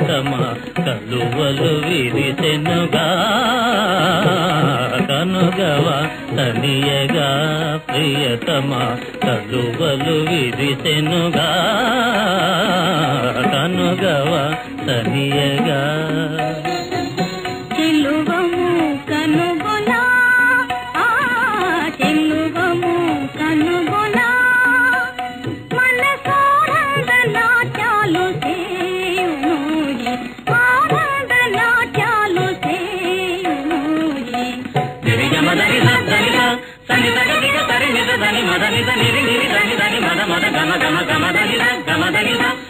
ప్రియతమా కలువలు విరిసెనుగా కనుగవా తనియగా ప్రియతమా కలువలు విరిసెనుగా కనుగవా తనియగా Gamadani,